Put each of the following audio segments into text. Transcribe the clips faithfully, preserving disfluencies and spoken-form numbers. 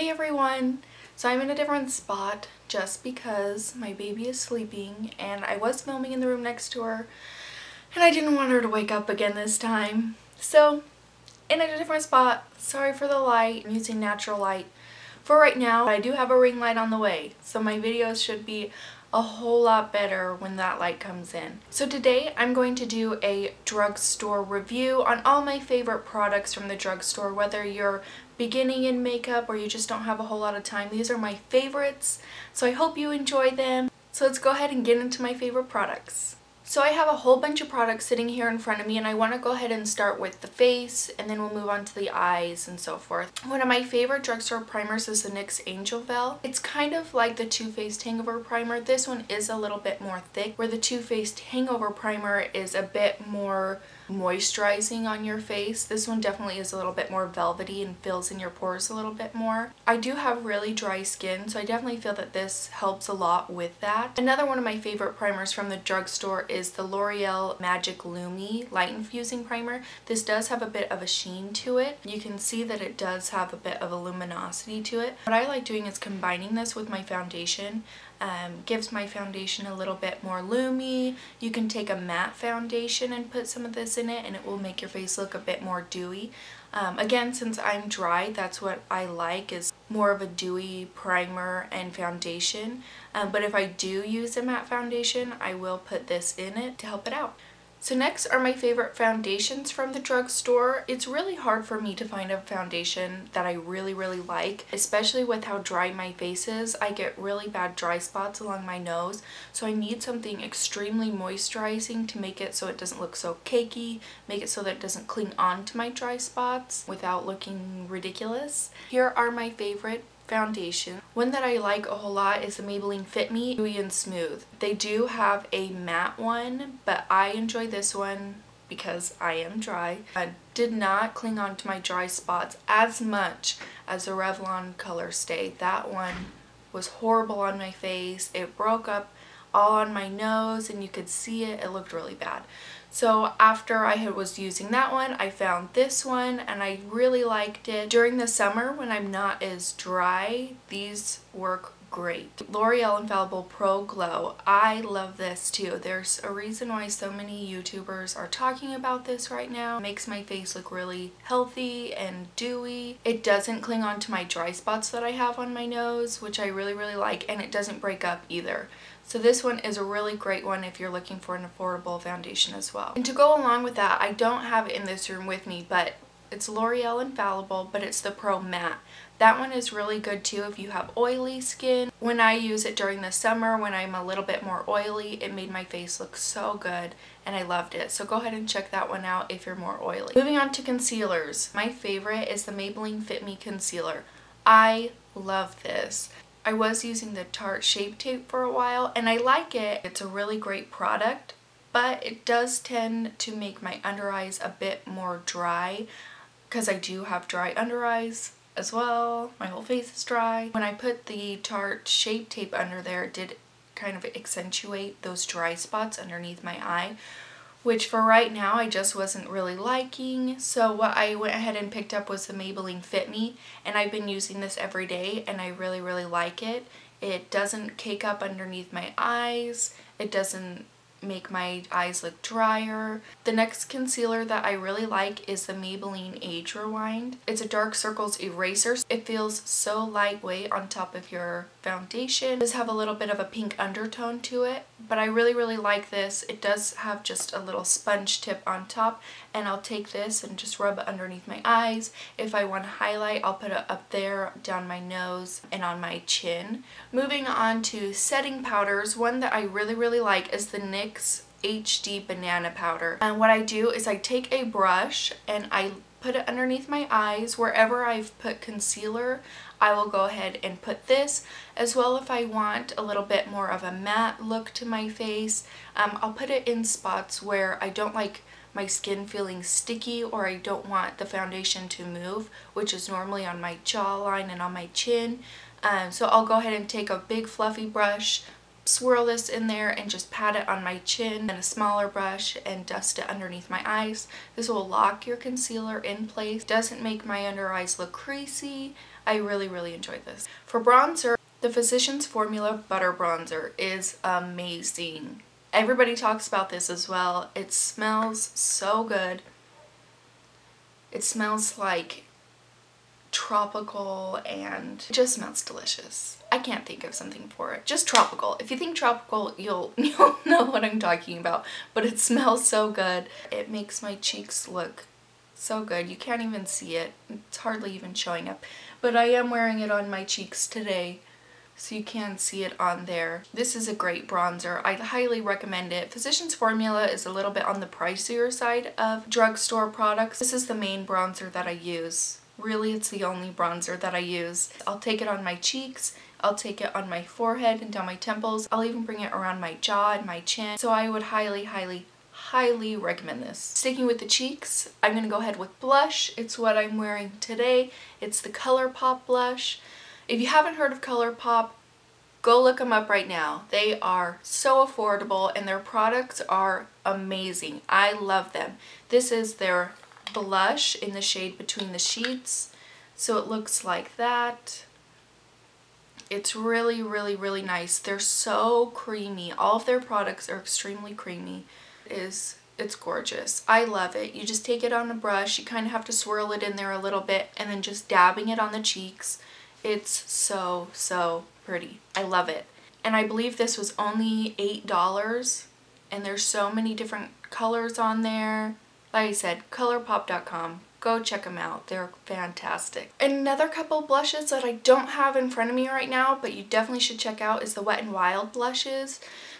Hey everyone! So I'm in a different spot just because my baby is sleeping and I was filming in the room next to her and I didn't want her to wake up again this time. So in a different spot, sorry for the light, I'm using natural light for right now. I do have a ring light on the way, so my videos should be a whole lot better when that light comes in. So today I'm going to do a drugstore review on all my favorite products from the drugstore, whether you're beginning in makeup or you just don't have a whole lot of time. These are my favorites, so I hope you enjoy them. So let's go ahead and get into my favorite products. So I have a whole bunch of products sitting here in front of me and I want to go ahead and start with the face and then we'll move on to the eyes and so forth. One of my favorite drugstore primers is the N Y X Angel Veil. It's kind of like the Too Faced Hangover Primer. This one is a little bit more thick, where the Too Faced Hangover Primer is a bit more moisturizing on your face. This one definitely is a little bit more velvety and fills in your pores a little bit more. I do have really dry skin, so I definitely feel that this helps a lot with that. Another one of my favorite primers from the drugstore is the L'Oreal Magic Lumi Light Infusing Primer. This does have a bit of a sheen to it. You can see that it does have a bit of a luminosity to it. What I like doing is combining this with my foundation. Um, gives my foundation a little bit more loomy. You can take a matte foundation and put some of this in it and it will make your face look a bit more dewy. Um, again, since I'm dry, that's what I like, is more of a dewy primer and foundation. Um, but if I do use a matte foundation, I will put this in it to help it out. So next are my favorite foundations from the drugstore. It's really hard for me to find a foundation that I really, really like, especially with how dry my face is. I get really bad dry spots along my nose, so I need something extremely moisturizing to make it so it doesn't look so cakey, make it so that it doesn't cling on to my dry spots without looking ridiculous. Here are my favorite foundation. One that I like a whole lot is the Maybelline Fit Me Dewy and Smooth. They do have a matte one, but I enjoy this one because I am dry. I did not cling on to my dry spots as much as the Revlon Color Stay. That one was horrible on my face. It broke up all on my nose and you could see it. It looked really bad. So after I had was using that one, I found this one and I really liked it. During the summer when I'm not as dry, these work great. L'Oreal Infallible Pro Glow. I love this too. There's a reason why so many YouTubers are talking about this right now. It makes my face look really healthy and dewy. It doesn't cling on to my dry spots that I have on my nose, which I really, really like, and it doesn't break up either. So this one is a really great one if you're looking for an affordable foundation as well. And to go along with that, I don't have it in this room with me, but it's L'Oreal Infallible, but it's the Pro Matte. That one is really good too if you have oily skin. When I use it during the summer, when I'm a little bit more oily, it made my face look so good and I loved it. So go ahead and check that one out if you're more oily. Moving on to concealers. My favorite is the Maybelline Fit Me Concealer. I love this. I was using the Tarte Shape Tape for a while and I like it. It's a really great product, but it does tend to make my under eyes a bit more dry because I do have dry under eyes as well. My whole face is dry. When I put the Tarte Shape Tape under there, it did kind of accentuate those dry spots underneath my eye, which for right now I just wasn't really liking. So what I went ahead and picked up was the Maybelline Fit Me, and I've been using this every day and I really, really like it. It doesn't cake up underneath my eyes, it doesn't make my eyes look drier. The next concealer that I really like is the Maybelline Age Rewind. It's a dark circles eraser. It feels so lightweight on top of your foundation. It does have a little bit of a pink undertone to it, but I really, really like this. It does have just a little sponge tip on top, and I'll take this and just rub it underneath my eyes. If I want to highlight, I'll put it up there, down my nose, and on my chin. Moving on to setting powders, one that I really, really like is the N Y X H D banana powder. And what I do is I take a brush and I put it underneath my eyes. Wherever I've put concealer, I will go ahead and put this. As well, if I want a little bit more of a matte look to my face, um, I'll put it in spots where I don't like my skin feeling sticky or I don't want the foundation to move, which is normally on my jawline and on my chin. Um, so I'll go ahead and take a big fluffy brush, swirl this in there and just pat it on my chin and a smaller brush and dust it underneath my eyes. This will lock your concealer in place. Doesn't make my under eyes look creasy. I really, really enjoy this. For bronzer, the Physicians Formula Butter Bronzer is amazing. Everybody talks about this as well. It smells so good. It smells like tropical and it just smells delicious. I can't think of something for it. Just tropical. If you think tropical, you'll, you'll know what I'm talking about. But it smells so good. It makes my cheeks look so good. You can't even see it. It's hardly even showing up. But I am wearing it on my cheeks today, so you can see it on there. This is a great bronzer. I highly recommend it. Physicians Formula is a little bit on the pricier side of drugstore products. This is the main bronzer that I use. Really, it's the only bronzer that I use. I'll take it on my cheeks, I'll take it on my forehead and down my temples. I'll even bring it around my jaw and my chin. So I would highly, highly, highly recommend this. Sticking with the cheeks, I'm gonna go ahead with blush. It's what I'm wearing today. It's the ColourPop blush. If you haven't heard of ColourPop, go look them up right now. They are so affordable and their products are amazing. I love them. This is their blush in the shade Between the Sheets. So it looks like that. It's really, really, really nice. They're so creamy. All of their products are extremely creamy. It is It's gorgeous. I love it. You just take it on a brush. You kind of have to swirl it in there a little bit and then just dabbing it on the cheeks. It's so, so pretty. I love it. And I believe this was only eight dollars, and there's so many different colors on there. Like I said, ColourPop dot com. Go check them out. They're fantastic. Another couple blushes that I don't have in front of me right now, but you definitely should check out, is the Wet n Wild blushes.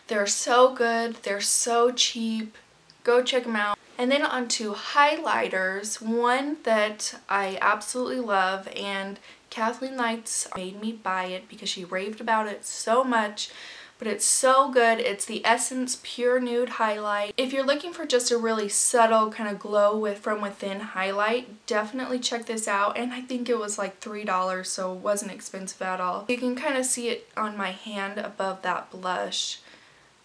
They're so good. They're so cheap. Go check them out. And then on to highlighters. One that I absolutely love, and Kathleen Lights made me buy it because she raved about it so much, but it's so good. It's the Essence Pure Nude Highlight. If you're looking for just a really subtle kind of glow with from within highlight, definitely check this out. And I think it was like three dollars, so it wasn't expensive at all. You can kind of see it on my hand above that blush,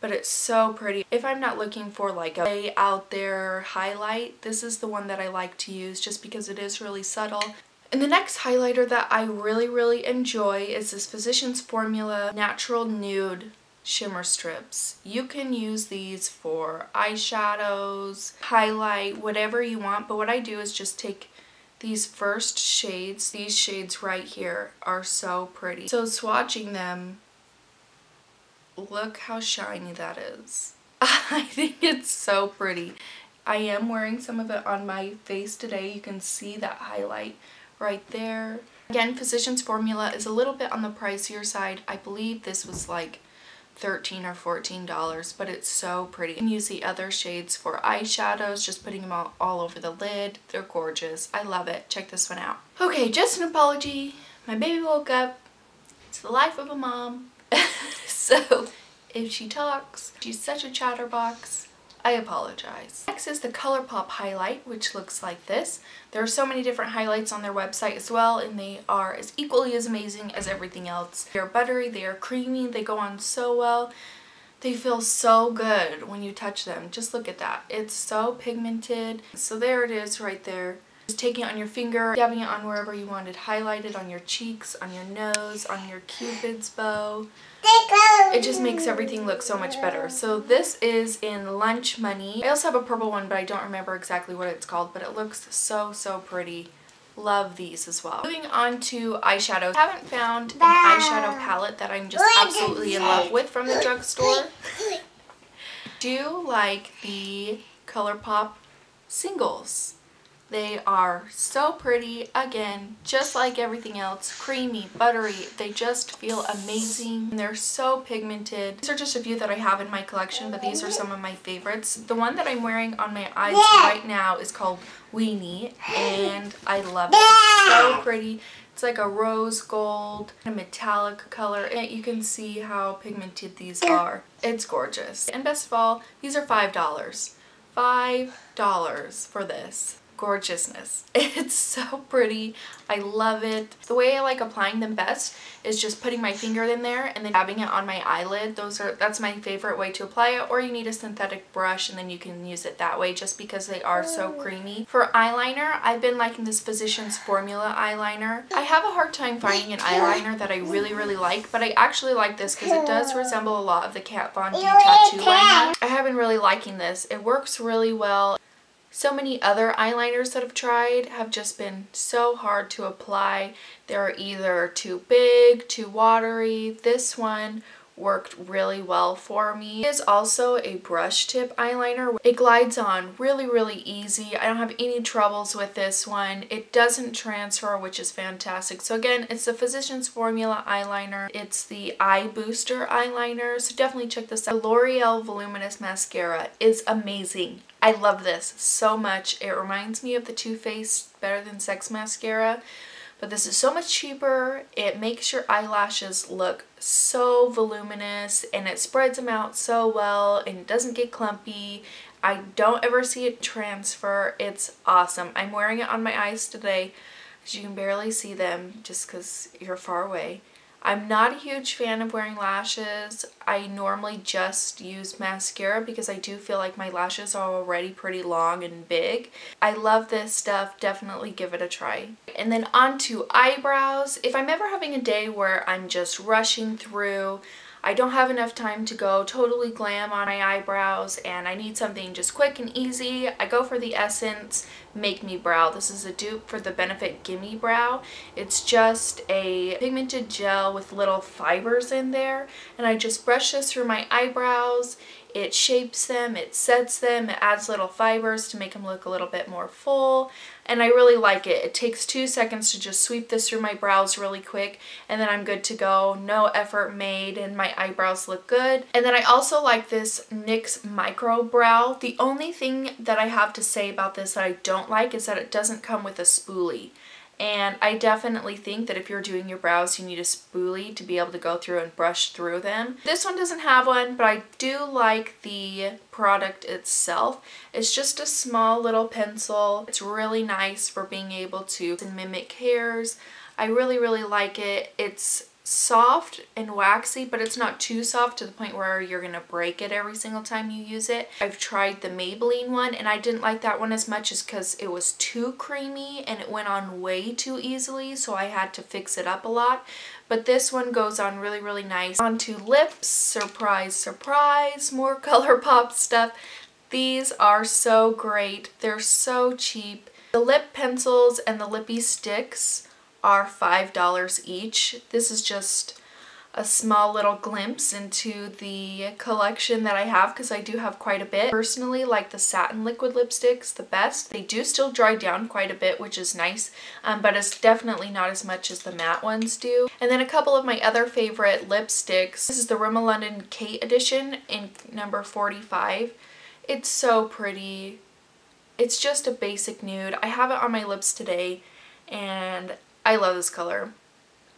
but it's so pretty. If I'm not looking for like a way out there highlight, this is the one that I like to use just because it is really subtle. And the next highlighter that I really, really enjoy is this Physicians Formula Natural Nude Shimmer Strips. You can use these for eyeshadows, highlight, whatever you want, but what I do is just take these first shades. These shades right here are so pretty. So swatching them, look how shiny that is. I think it's so pretty. I am wearing some of it on my face today. You can see that highlight right there. Again, Physicians Formula is a little bit on the pricier side. I believe this was like thirteen or fourteen dollars, but it's so pretty. You can use the other shades for eyeshadows, just putting them all, all over the lid. They're gorgeous. I love it. Check this one out. Okay, just an apology. My baby woke up. It's the life of a mom. So if she talks, she's such a chatterbox. I apologize. Next is the ColourPop highlight, which looks like this. There are so many different highlights on their website as well, and they are as equally as amazing as everything else. They're buttery, they are creamy, they go on so well. They feel so good when you touch them. Just look at that. It's so pigmented. So there it is right there. Just taking it on your finger, dabbing it on wherever you wanted, highlighted on your cheeks, on your nose, on your Cupid's bow. It just makes everything look so much better. So this is in Lunch Money. I also have a purple one, but I don't remember exactly what it's called, but it looks so, so pretty. Love these as well. Moving on to eyeshadows. I haven't found an eyeshadow palette that I'm just absolutely in love with from the drugstore. I do like the ColourPop Singles. They are so pretty. Again, just like everything else, creamy, buttery. They just feel amazing. And they're so pigmented. These are just a few that I have in my collection, but these are some of my favorites. The one that I'm wearing on my eyes right now is called Weenie, and I love it. It's so pretty. It's like a rose gold, a metallic color, and you can see how pigmented these are. It's gorgeous. And best of all, these are five dollars. five dollars for this. gorgeousness. It's so pretty. I love it. The way I like applying them best is just putting my finger in there and then dabbing it on my eyelid. Those are that's my favorite way to apply it, or you need a synthetic brush and then you can use it that way just because they are so creamy. For eyeliner, I've been liking this Physicians Formula eyeliner. I have a hard time finding an eyeliner that I really really like, but I actually like this because it does resemble a lot of the Kat Von D tattoo liner. I have been really liking this. It works really well. So many other eyeliners that I've tried have just been so hard to apply. They're either too big, too watery. This one worked really well for me. It is also a brush tip eyeliner. It glides on really, really easy. I don't have any troubles with this one. It doesn't transfer, which is fantastic. So again, it's the Physicians Formula eyeliner. It's the Eye Booster eyeliner. So definitely check this out. The L'Oreal Voluminous Mascara is amazing. I love this so much. It reminds me of the Too Faced Better Than Sex mascara, but this is so much cheaper. It makes your eyelashes look so voluminous and it spreads them out so well and it doesn't get clumpy. I don't ever see it transfer. It's awesome. I'm wearing it on my eyes today because you can barely see them just because you're far away. I'm not a huge fan of wearing lashes. I normally just use mascara because I do feel like my lashes are already pretty long and big. I love this stuff. Definitely give it a try. And then on to eyebrows. If I'm ever having a day where I'm just rushing through, I don't have enough time to go totally glam on my eyebrows and I need something just quick and easy, I go for the Essence Make Me Brow. This is a dupe for the Benefit Gimme Brow. It's just a pigmented gel with little fibers in there, and I just brush this through my eyebrows. It shapes them, it sets them, it adds little fibers to make them look a little bit more full, and I really like it. It takes two seconds to just sweep this through my brows really quick, and then I'm good to go. No effort made, and my eyebrows look good. And then I also like this N Y X Micro Brow. The only thing that I have to say about this that I don't like is that it doesn't come with a spoolie, and I definitely think that if you're doing your brows you need a spoolie to be able to go through and brush through them. This one doesn't have one, but I do like the product itself. It's just a small little pencil. It's really nice for being able to mimic hairs. I really really like it. It's soft and waxy, but it's not too soft to the point where you're gonna break it every single time you use it. I've tried the Maybelline one and I didn't like that one as much as because it was too creamy and it went on way too easily, so I had to fix it up a lot. But this one goes on really really nice. On to lips. Surprise surprise, more ColourPop stuff. These are so great. They're so cheap. The lip pencils and the lippy sticks are five dollars each. This is just a small little glimpse into the collection that I have because I do have quite a bit. Personally, like the satin liquid lipsticks the best. They do still dry down quite a bit, which is nice, um, but it's definitely not as much as the matte ones do. And then a couple of my other favorite lipsticks. This is the Rimmel London Kate edition in number forty-five. It's so pretty. It's just a basic nude. I have it on my lips today and I love this color.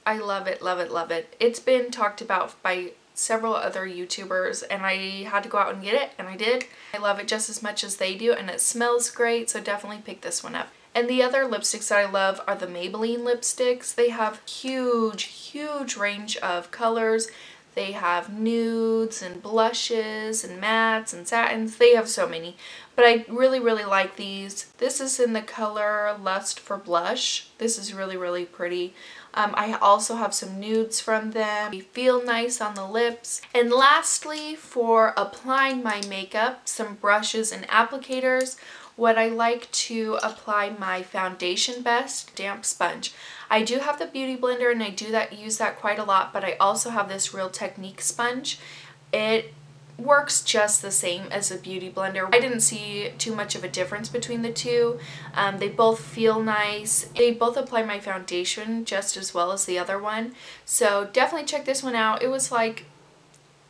I love it, love it, love it. It's been talked about by several other YouTubers and I had to go out and get it, and I did. I love it just as much as they do and it smells great, so definitely pick this one up. And the other lipsticks that I love are the Maybelline lipsticks. They have huge, huge range of colors. They have nudes and blushes and mattes and satins. They have so many, but I really, really like these. This is in the color Lust for Blush. This is really, really pretty. Um, I also have some nudes from them. They feel nice on the lips. And lastly, for applying my makeup, some brushes and applicators. What I like to apply my foundation best, damp sponge. I do have the Beauty Blender and I do that use that quite a lot, but I also have this Real Techniques sponge. It works just the same as the Beauty Blender. I didn't see too much of a difference between the two. Um, they both feel nice. They both apply my foundation just as well as the other one. So definitely check this one out. It was like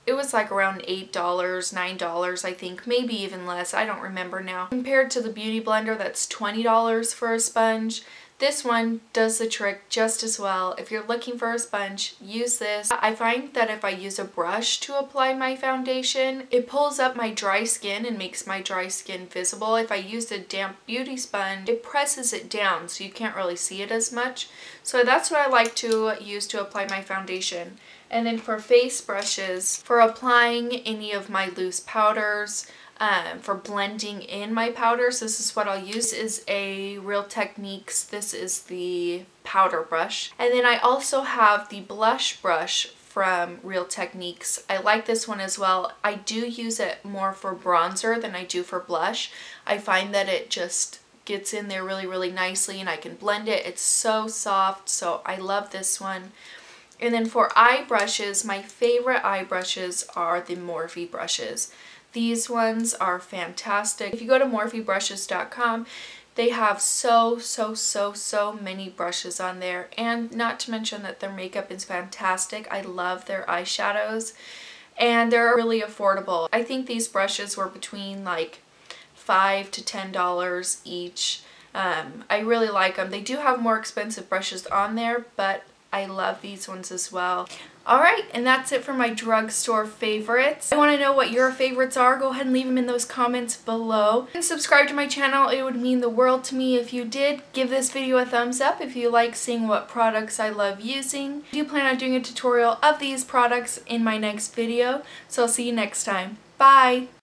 It was like around eight dollars, nine dollars I think, maybe even less, I don't remember now. Compared to the Beauty Blender that's twenty dollars for a sponge, This one does the trick just as well. If you're looking for a sponge, use this. I find that if I use a brush to apply my foundation, it pulls up my dry skin and makes my dry skin visible. If I use a damp beauty sponge, it presses it down so you can't really see it as much. So that's what I like to use to apply my foundation. And then for face brushes, for applying any of my loose powders, Um, for blending in my powders, this is what I'll use, is a Real Techniques. This is the powder brush. And then I also have the blush brush from Real Techniques. I like this one as well. I do use it more for bronzer than I do for blush. I find that it just gets in there really, really nicely and I can blend it. It's so soft, so I love this one. And then for eye brushes, my favorite eye brushes are the Morphe brushes. These ones are fantastic. If you go to Morphe brushes dot com, they have so, so, so, so many brushes on there. And not to mention that their makeup is fantastic. I love their eyeshadows. And they're really affordable. I think these brushes were between like five to ten dollars each. Um, I really like them. They do have more expensive brushes on there, but I love these ones as well. Alright, and that's it for my drugstore favorites. I want to know what your favorites are. Go ahead and leave them in those comments below. And subscribe to my channel. It would mean the world to me if you did. Give this video a thumbs up if you like seeing what products I love using. I do plan on doing a tutorial of these products in my next video, so I'll see you next time. Bye!